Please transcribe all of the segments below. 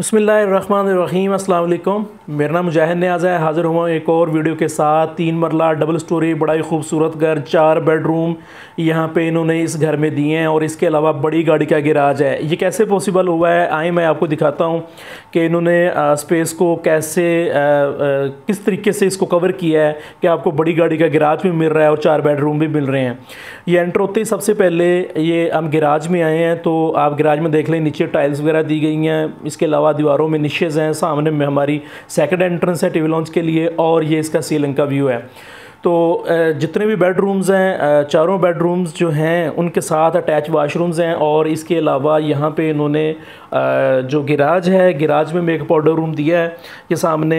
बिस्मिल्लाहिर्रहमानिर्रहीम, अस्सलाम वालेकुम। मेरा नाम मुजाहिद नियाज़ है। हाज़िर हुआ एक और वीडियो के साथ। 3 मरला डबल स्टोरी, बड़ा ही खूबसूरत घर, 4 बेडरूम यहाँ पे इन्होंने इस घर में दिए हैं और इसके अलावा बड़ी गाड़ी का गिराज है। ये कैसे पॉसिबल हुआ है, आए मैं आपको दिखाता हूँ कि इन्होंने स्पेस को कैसे किस तरीके से इसको कवर किया है कि आपको बड़ी गाड़ी का गिराज भी मिल रहा है और 4 बेडरूम भी मिल रहे हैं। ये एंटर होते ही सबसे पहले ये हम गिराज में आए हैं तो आप गिराज में देख लें, नीचे टाइल्स वगैरह दी गई हैं। इसके अलावा दीवारों में निशेज़ हैं। सामने में हमारी सेकंड एंट्रेंस है टीवी लॉन्च के लिए और ये इसका सीलिंग का व्यू है। तो जितने भी बेडरूम्स हैं, 4 बेडरूम्स जो हैं उनके साथ अटैच वाशरूम्स हैं और इसके अलावा यहाँ पे इन्होंने जो गिराज है, गिराज में एक पाउडर रूम दिया है। ये सामने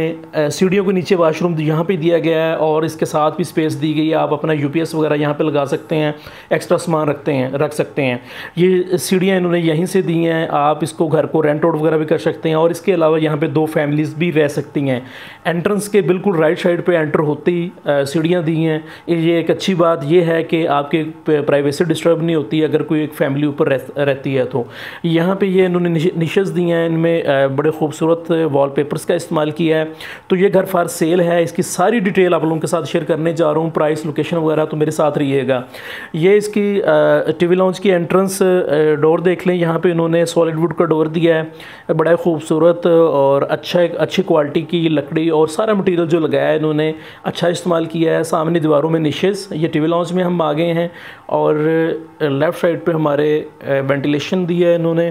सीढ़ियों के नीचे वाशरूम यहाँ पे दिया गया है और इसके साथ भी स्पेस दी गई है। आप अपना UPS वगैरह यहाँ पे लगा सकते हैं, एक्स्ट्रा सामान रख सकते हैं। ये सीढ़ियाँ इन्होंने यहीं से दी हैं। आप इसको घर को रेंट आउट वगैरह भी कर सकते हैं और इसके अलावा यहाँ पर 2 फैमिलीज़ भी रह सकती हैं। एंट्रेंस के बिल्कुल राइट साइड पर एंटर होती सीढ़ी दी हैं। ये एक अच्छी बात ये है कि आपके प्राइवेसी डिस्टर्ब नहीं होती अगर कोई एक फैमिली ऊपर रहती है। तो यहाँ पे ये इन्होंने निशेस दी हैं, इनमें बड़े खूबसूरत वॉलपेपर्स का इस्तेमाल किया है। तो ये घर फॉर सेल है। इसकी सारी डिटेल आप लोगों के साथ शेयर करने जा रहा हूँ, प्राइस, लोकेशन वगैरह, तो मेरे साथ रहिएगा। ये इसकी टीवी लॉन्च की एंट्रेंस डोर देख लें। यहाँ पर इन्होंने सॉलिड वुड का डोर दिया है, बड़ा खूबसूरत और अच्छी क्वालिटी की लकड़ी और सारा मटीरियल जो लगाया है इन्होंने अच्छा इस्तेमाल किया है। सामने दीवारों में निशेस। ये टीवी लॉन्च में हम आ गए हैं और लेफ़्ट साइड पे हमारे वेंटिलेशन दिया है इन्होंने।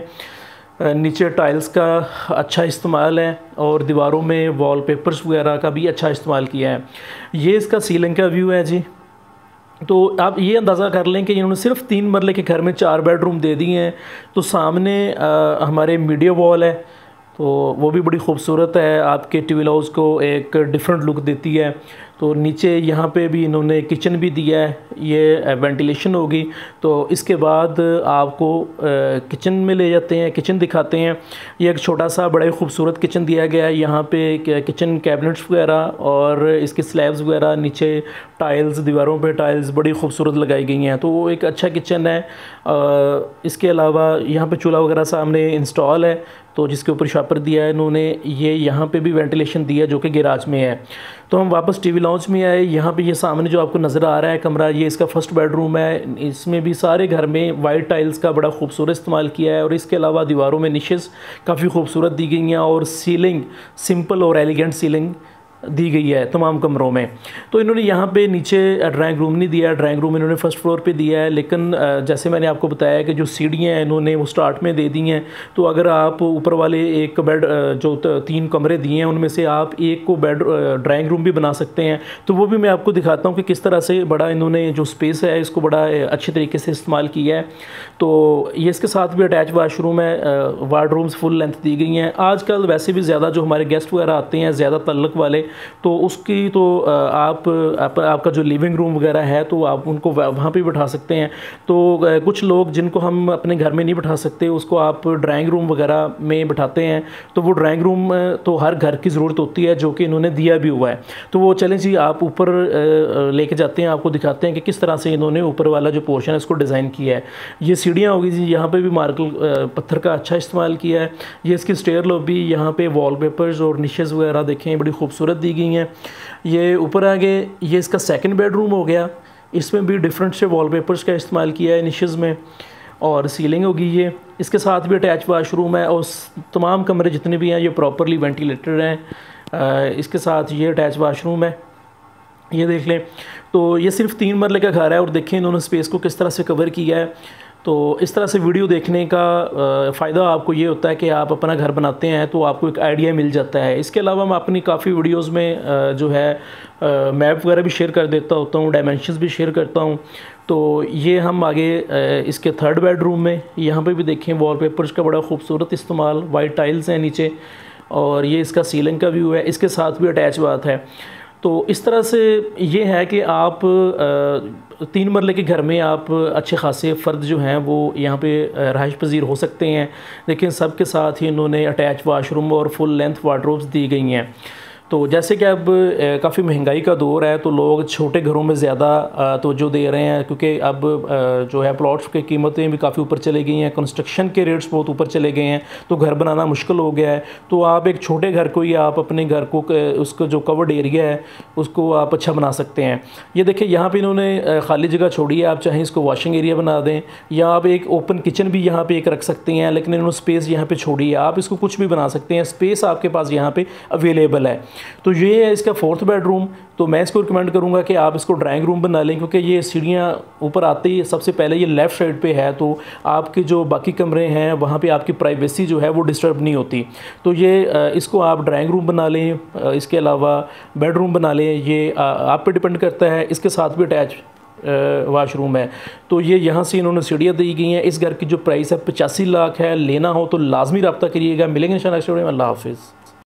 नीचे टाइल्स का अच्छा इस्तेमाल है और दीवारों में वॉलपेपर्स वगैरह का भी अच्छा इस्तेमाल किया है। ये इसका सीलिंग का व्यू है जी। तो आप ये अंदाज़ा कर लें कि इन्होंने सिर्फ 3 मरले के घर में 4 बेडरूम दे दिए हैं। तो सामने हमारे मीडिया वॉल है तो वो भी बड़ी खूबसूरत है, आपके टीवी लॉन्च को एक डिफरेंट लुक देती है। तो नीचे यहाँ पे भी इन्होंने किचन भी दिया है, ये वेंटिलेशन होगी। तो इसके बाद आपको किचन में ले जाते हैं, किचन दिखाते हैं। ये एक छोटा सा बड़ा ही खूबसूरत किचन दिया गया है। यहाँ पे किचन कैबिनेट्स वगैरह और इसके स्लैब्स वगैरह, नीचे टाइल्स, दीवारों पे टाइल्स बड़ी खूबसूरत लगाई गई हैं। तो वो एक अच्छा किचन है। इसके अलावा यहाँ पर चूल्हा वगैरह सामने इंस्टॉल है तो जिसके ऊपर शापर दिया है इन्होंने। ये यहाँ पर भी वेंटिलेशन दिया जो कि गिराज में है। तो हम वापस टीवी लॉन्च में आए। यहाँ पे ये सामने जो आपको नज़र आ रहा है कमरा, ये इसका 1st बेडरूम है। इसमें भी सारे घर में वाइट टाइल्स का बड़ा खूबसूरत इस्तेमाल किया है और इसके अलावा दीवारों में निशेस काफ़ी खूबसूरत दी गई हैं और सीलिंग सिंपल और एलिगेंट सीलिंग दी गई है तमाम कमरों में। तो इन्होंने यहाँ पे नीचे ड्राइंग रूम नहीं दिया, ड्राइंग रूम इन्होंने 1st फ्लोर पे दिया है। लेकिन जैसे मैंने आपको बताया कि जो सीढ़ियाँ हैं इन्होंने वो स्टार्ट में दे दी हैं। तो अगर आप ऊपर वाले एक बेड जो 3 कमरे दिए हैं उनमें से आप एक को ड्राइंग रूम भी बना सकते हैं। तो वो भी मैं आपको दिखाता हूँ कि किस तरह से बड़ा इन्होंने जो स्पेस है इसको बड़ा अच्छे तरीके से इस्तेमाल किया है। तो ये इसके साथ भी अटैच वाशरूम है, वार्डरूम्स फुल लेंथ दी गई हैं। आजकल वैसे भी ज़्यादा जो हमारे गेस्ट वगैरह आते हैं, ज़्यादा तल्लक वाले, तो उसकी तो आपका जो लिविंग रूम वगैरह है तो आप उनको वहाँ पे बिठा सकते हैं। तो कुछ लोग जिनको हम अपने घर में नहीं बिठा सकते उसको आप ड्राइंग रूम वगैरह में बिठाते हैं। तो वो ड्राइंग रूम तो हर घर की ज़रूरत होती है जो कि इन्होंने दिया भी हुआ है। तो वो चलें जी आप ऊपर लेके जाते हैं, आपको दिखाते हैं कि किस तरह से इन्होंने ऊपर वाला जो पोर्शन है इसको डिज़ाइन किया है। ये सीढ़ियाँ होगी जी, यहाँ पर भी मार्बल पत्थर का अच्छा इस्तेमाल किया है। ये इसकी स्टेयर लॉबी, यहाँ पर वॉलपेपर्स और निशेज़ वगैरह देखें बड़ी खूबसूरत दी गई हैं। ये ऊपर आ गए, ये इसका 2nd बेडरूम हो गया। इसमें भी डिफरेंट से वॉलपेपर्स का इस्तेमाल किया है निशेज़ में और सीलिंग होगी। ये इसके साथ भी अटैच वाशरूम है और तमाम कमरे जितने भी हैं ये प्रॉपरली वेंटिलेटेड हैं। इसके साथ ये अटैच वाशरूम है, ये देख लें। तो ये सिर्फ 3 मरले का घर है और देखें इन्होंने स्पेस को किस तरह से कवर किया है। तो इस तरह से वीडियो देखने का फ़ायदा आपको ये होता है कि आप अपना घर बनाते हैं तो आपको एक आइडिया मिल जाता है। इसके अलावा मैं अपनी काफ़ी वीडियोस में जो है मैप वगैरह भी शेयर कर देता होता हूँ, डायमेंशंस भी शेयर करता हूँ। तो ये हम आगे इसके 3rd बेडरूम में, यहाँ पे भी देखें वॉलपेपर्स का बड़ा खूबसूरत इस्तेमाल, वाइट टाइल्स हैं नीचे और ये इसका सीलिंग का व्यू है। इसके साथ भी अटैच बाथ है। तो इस तरह से ये है कि आप 3 मरले के घर में आप अच्छे खासे फ़र्द जो हैं वो यहाँ पे रहाइश पज़ीर हो सकते हैं। लेकिन सब के साथ ही इन्होंने अटैच वाशरूम और फुल लेंथ वार्डरोब्स दी गई हैं। तो जैसे कि अब काफ़ी महंगाई का दौर है तो लोग छोटे घरों में ज़्यादा तवज्जो दे रहे हैं, क्योंकि अब जो है प्लॉट्स की कीमतें भी काफ़ी ऊपर चली गई हैं, कंस्ट्रक्शन के रेट्स बहुत ऊपर चले गए हैं, तो घर बनाना मुश्किल हो गया है। तो आप एक छोटे घर को ही आप अपने घर को उसका जो कवर्ड एरिया है उसको आप अच्छा बना सकते हैं। ये देखिए यहाँ पर इन्होंने खाली जगह छोड़ी है, आप चाहें इसको वॉशिंग एरिया बना दें या आप एक ओपन किचन भी यहाँ पर एक रख सकते हैं, लेकिन इन्होंने स्पेस यहाँ पर छोड़ी है। आप इसको कुछ भी बना सकते हैं, स्पेस आपके पास यहाँ पर अवेलेबल है। तो ये है इसका फोर्थ बेडरूम। तो मैं इसको रिकमेंड करूंगा कि आप इसको ड्राइंग रूम बना लें, क्योंकि ये सीढ़ियाँ ऊपर आते ही सबसे पहले ये लेफ़्ट साइड पे है, तो आपके जो बाकी कमरे हैं वहाँ पे आपकी प्राइवेसी जो है वो डिस्टर्ब नहीं होती। तो ये इसको आप ड्राइंग रूम बना लें, इसके अलावा बेडरूम बना लें, ये आप पे डिपेंड करता है। इसके साथ भी अटैच वाशरूम है, तो ये यहाँ से इन्होंने सीढ़ियाँ दी गई हैं। इस घर की जो प्राइस है 85 लाख है, लेना हो तो लाजमी रब्ता करिएगा। मिलेंगे इंशाल्लाह नेक्स्ट वीडियो में। अल्लाह हाफिज़।